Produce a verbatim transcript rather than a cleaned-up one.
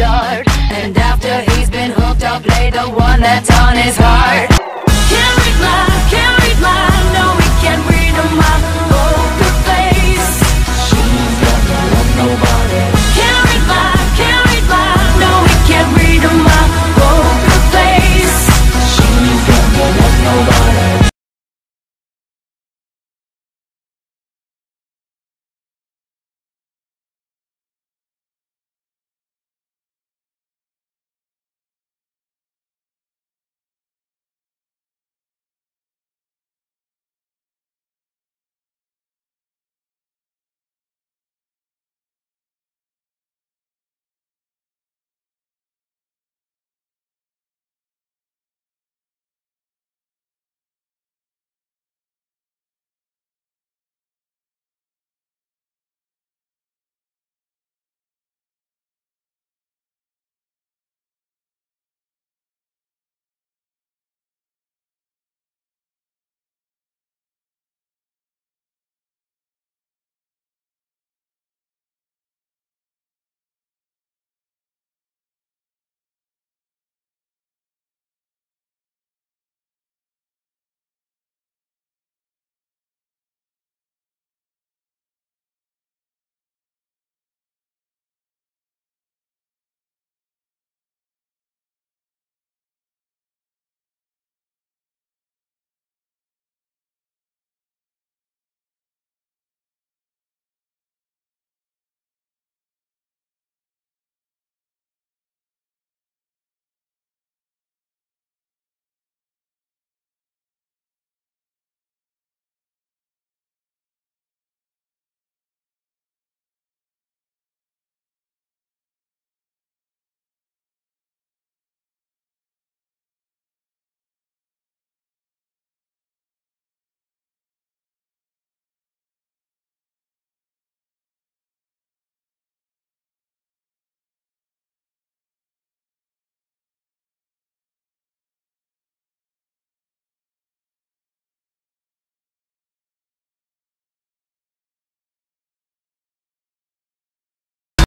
start. And after he's been hooked, I'll play the one that's on his heart.